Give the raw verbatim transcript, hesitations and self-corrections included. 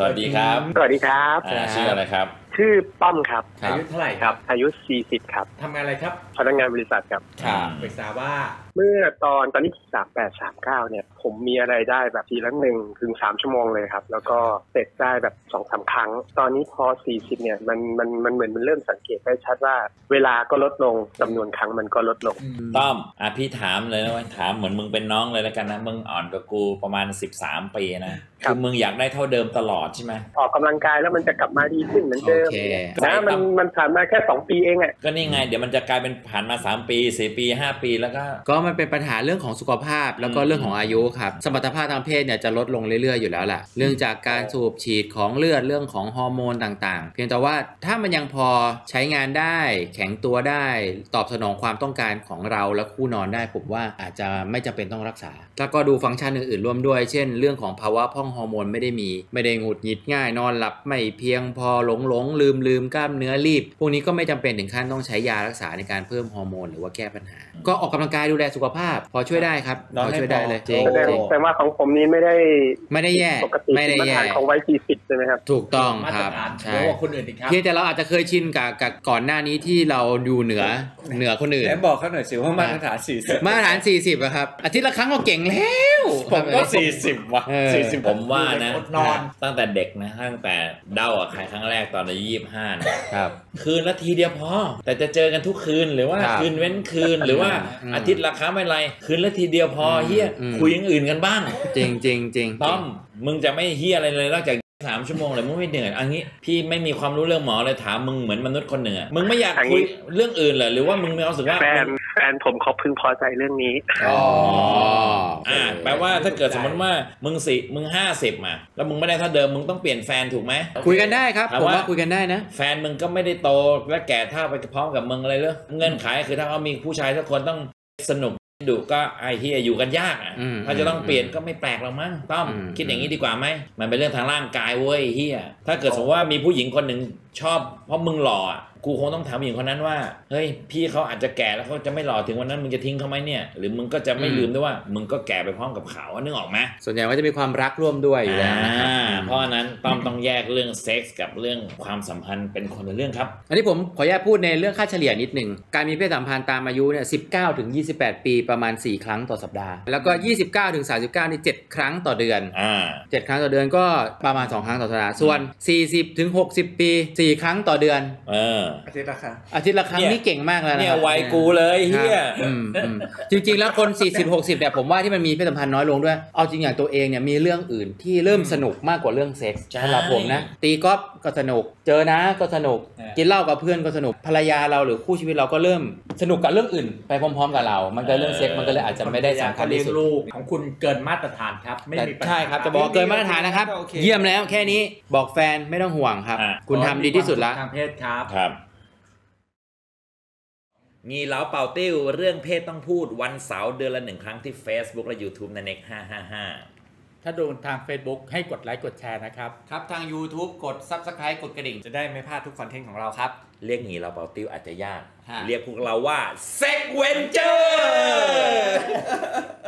สวัสดีครับสวัสดีครับชื่ออะไรครับชื่อป้อมครับอายุเท่าไหร่ครับอายุสี่สิบครับทำงานอะไรครับพนักงานบริษัทครับปรึกษาว่าเมื่อตอนตอนนี้สามแปดสามเก้าเนี่ยผมมีอะไรได้แบบทีละหนึ่งถึงสามชั่วโมงเลยครับแล้วก็เสร็จได้แบบสองสามครั้งตอนนี้พอสี่สิบเนี่ยมันมันมันเหมือนมันเริ่มสังเกตได้ชัดว่าเวลาก็ลดลงจำนวนครั้งมันก็ลดลงต้อมอ่ะพี่ถามเลยนะถามเหมือนมึงเป็นน้องเลยแล้วกันนะมึงอ่อนกว่ากูประมาณสิบสามปีนะคือมึงอยากได้เท่าเดิมตลอดใช่ไหมออกกำลังกายแล้วมันจะกลับมาดีขึ้นเหมือนเดิมนะมันมันผ่านมาแค่สองปีเองอ่ะก็นี่ไงเดี๋ยวมันจะกลายเป็นผ่านมาสามปีสี่ปีห้าปีแล้วก็ก็มันเป็นปัญหาเรื่องของสุขภาพแล้วก็เรื่องของอายุครับสมรรถภาพทางเพศเนี่ยจะลดลงเรื่อยๆอยู่แล้วล่ะเรื่องจากการสูบฉีดของเลือดเรื่องของฮอร์โมนต่างๆเพียงแต่ว่าถ้ามันยังพอใช้งานได้แข็งตัวได้ตอบสนองความต้องการของเราและคู่นอนได้ผมว่าอาจจะไม่จำเป็นต้องรักษาแล้วก็ดูฟังก์ชันอื่นๆร่วมด้วยเช่นเรื่องของภาวะพร่องฮอร์โมนไม่ได้มีไม่ได้หงุดหงิดง่ายนอนหลับไม่เพียงพอหลงหลงลืมลืมกล้ามเนื้อรีบพวกนี้ก็ไม่จำเป็นถึงขั้นต้องใช้ยารักษาในการเพิ่มฮอร์โมนหรือว่าแก้ปัญหาก็ออกกำลังกายดูแลสุขภาพพอช่วยได้ครับพอช่วยได้เลยจริงแต่ว่าของผมนี้ไม่ได้ไม่ได้แย่ปกติมาตรฐานของไว้สี่สิบใช่ไหมครับถูกต้องครับใช่เพียงแต่เราอาจจะเคยชินกับก่อนหน้านี้ที่เราอยู่เหนือเหนือคนอื่นแล้วบอกเขาหน่อยสิว่ามาตรฐานสี่สิบมาตรฐานสี่สิบอะครับอาทิตย์ละครั้งก็เก่งแล้วผมก็สี่สิบว่ะสี่สิบผมว่านะตั้งแต่เด็กนะตั้งแต่เดาอะใครครั้งแรกตอนอายุยี่สิบห้านะครับคืนละทีเดียวพอแต่จะเจอกันทุกคืนหรือว่าคืนเว้นคืนหรือว่าอาทิตย์ละครั้งไม่ไรคืนละทีเดียวพอเฮียคุยอย่างอื่นกันบ้างจริงจริงจริงต้อมมึงจะไม่เฮียอะไรเลยนอกจากสามชั่วโมงเลยมึงไม่เหนื่อยอันนี้พี่ไม่มีความรู้เรื่องหมอเลยถามมึงเหมือนมนุษย์คนหนึ่งมึงไม่อยากคุยเรื่องอื่นเลยหรือว่ามึงมีความรู้สึกว่าแฟนแฟนผมเขาพึงพอใจเรื่องนี้อ๋ออ่าแปลว่าถ้าเกิดสมมติว่ามึงสี่มึงห้าสิบมาแล้วมึงไม่ได้เท่าเดิมมึงต้องเปลี่ยนแฟนถูกไหมคุยกันได้ครับผมว่าคุยกันได้นะแฟนมึงก็ไม่ได้โตและแก่เท่าไปพร้อมกับมึงอะไรเลยเงื่อนไขคือถ้าเขามีผู้ชายสักคนต้องสนุกดูก็ไอ้เฮียอยู่กันยากอ่ะถ้าจะต้องเปลี่ยนก็ไม่แปลกหรอกมั้งต้อมคิดอย่างนี้ดีกว่าไหมมันเป็นเรื่องทางร่างกายเว้ยเฮียถ้าเกิดสมมติว่ามีผู้หญิงคนหนึ่งชอบเพราะมึงหล่อกูคงต้องถามผู้หญิงคนนั้นว่าเฮ้ยพี่เขาอาจจะแก่แล้วเขาจะไม่หล่อถึงวันนั้นมึงจะทิ้งเขาไหมเนี่ยหรือมึงก็จะไม่ลืมด้วยว่ามึงก็แก่ไปพร้อมกับเขานึกออกไหมส่วนใหญ่ก็จะมีความรักร่วมด้วยอยู่แล้วเพราะนั้นต้อมต้องแยกเรื่องเซ็กส์กับเรื่องความสัมพันธ์เป็นคนละเรื่องครับอันนี้ผมขอแยกพูดในเรื่องค่าเฉลี่ยนิดหนึ่งการมีเพศสัมพันธ์ตามอายุเนี่ยสิบเก้าถึงยี่สิบแปดปีประมาณสี่ครั้งต่อสัปดาห์แล้วก็ยี่สิบเก้าถึงสามสิบเก้านี่เจ็ดครั้งต่อเดือนอ่าเจ็ดครั้งต่อเดือนก็ประมาณสองครั้งต่อสัปดาห์ส่วนสี่สิบถึงหกสิบปีสี่ครั้งต่อเดือนเอออาทิตย์ละครั้งอาทิตย์ละครั้งนี่เก่งมากแล้วนะเนี่ยวัยกูเลยเฮียจริงๆแล้วคนสี่สิบ หกสิบเนี่ยผมว่าที่มันมีเพศสัมพันธ์น้อยลงด้วยเอาจริงอย่างตัวเองเนี่ยมีเรื่องอื่นที่เริ่มสนุกมากกว่าเรื่องเซ็กส์สำหรับผมนะตีกอล์ฟก็สนุกเจอนะก็สนุกกินเหล้ากับเพื่อนก็สนุกภรรยาเราหรือคู่ชีวิตเราก็เริ่มสนุกกับเรื่องอื่นไปพร้อมๆกับเรามันก็เรื่องเซ็กส์มันก็เลยอาจจะไม่ได้สำคัญที่สุดของคุณเกินมาตรฐานครับไม่มีปัญหาใช่ครับจะบอกเกินมาตรฐานนะครับเยี่ยมแล้วแค่นี้บอกแฟนไม่ต้องห่วงครับคุณทำดีที่สุดละทางเพศครับครับงีเหลาเป่าติ้วเรื่องเพศต้องพูดวันเสาร์เดือนละหนึ่งครั้งที่ Facebook และ YouTube ในเอ็น เอ เค ไฟว์ ห้า ห้า ห้าถ้าโดนทาง Facebook ให้กดไลค์กดแชร์นะครับครับทาง YouTube กด Subscribe กดกระดิ่งจะได้ไม่พลาดทุกคอนเทนต์ของเราครับเรียกงีเหลาเป่าติ้วอาจจะยากเรียกพวกเราว่าเซ็กเวนเจอร์